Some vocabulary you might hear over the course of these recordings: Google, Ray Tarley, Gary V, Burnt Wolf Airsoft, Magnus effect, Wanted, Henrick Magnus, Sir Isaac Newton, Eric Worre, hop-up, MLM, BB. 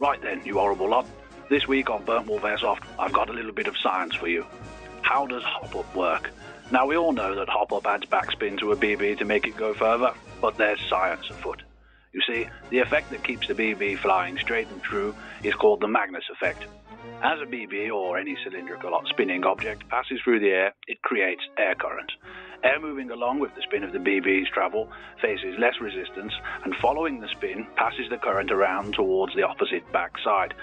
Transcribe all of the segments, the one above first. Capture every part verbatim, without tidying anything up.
Right then, you horrible lot. This week on Burnt Wolf Airsoft, I've got a little bit of science for you. How does hop-up work? Now, we all know that hop-up adds backspin to a B B to make it go further, but there's science afoot. You see, the effect that keeps the B B flying straight and true is called the Magnus effect. As a B B or any cylindrical spinning object passes through the air, it creates air current. Air moving along with the spin of the B B's travel faces less resistance, and following the spin passes the current around towards the opposite backside.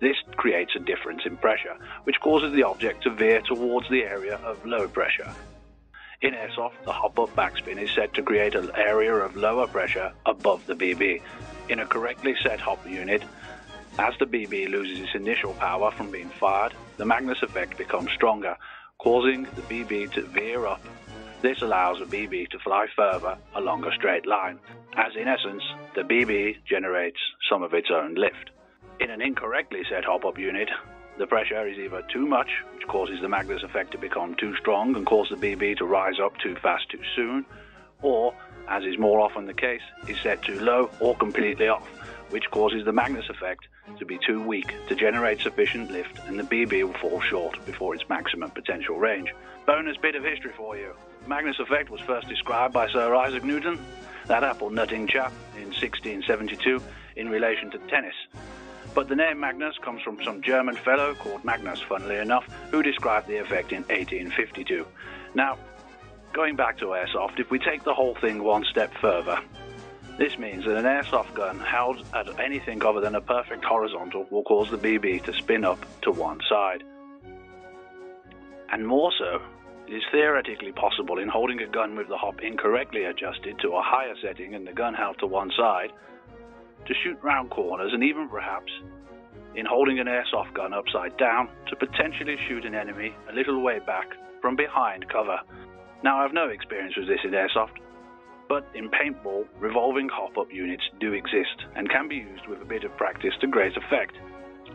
This creates a difference in pressure, which causes the object to veer towards the area of low pressure. In airsoft, the hop-up backspin is said to create an area of lower pressure above the B B. In a correctly set hop unit, as the B B loses its initial power from being fired, the Magnus effect becomes stronger, causing the B B to veer up. This allows the B B to fly further along a straight line, as in essence, the B B generates some of its own lift. In an incorrectly set hop-up unit, the pressure is either too much, which causes the Magnus effect to become too strong and cause the B B to rise up too fast too soon, or, as is more often the case, is set too low or completely off, which causes the Magnus effect to be too weak to generate sufficient lift, and the B B will fall short before its maximum potential range. Bonus bit of history for you. Magnus effect was first described by Sir Isaac Newton, that apple nutting chap, in sixteen seventy-two in relation to tennis. But the name Magnus comes from some German fellow called Magnus, funnily enough, who described the effect in eighteen fifty-two. Now, going back to airsoft, if we take the whole thing one step further, this means that an airsoft gun held at anything other than a perfect horizontal will cause the B B to spin up to one side. And more so, it is theoretically possible in holding a gun with the hop incorrectly adjusted to a higher setting and the gun held to one side, to shoot round corners and even perhaps, in holding an airsoft gun upside down, to potentially shoot an enemy a little way back from behind cover. Now, I've no experience with this in airsoft, but in paintball, revolving hop-up units do exist and can be used with a bit of practice to great effect.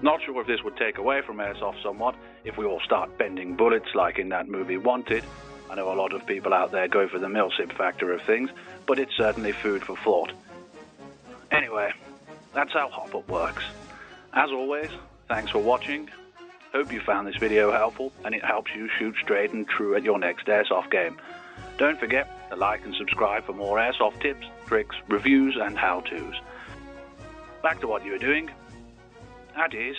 Not sure if this would take away from airsoft somewhat if we all start bending bullets like in that movie Wanted. I know a lot of people out there go for the milsip factor of things, but it's certainly food for thought. Anyway, that's how hop-up works. As always, thanks for watching. Hope you found this video helpful and it helps you shoot straight and true at your next airsoft game. Don't forget to like and subscribe for more airsoft tips, tricks, reviews and how-tos. Back to what you were doing. That is...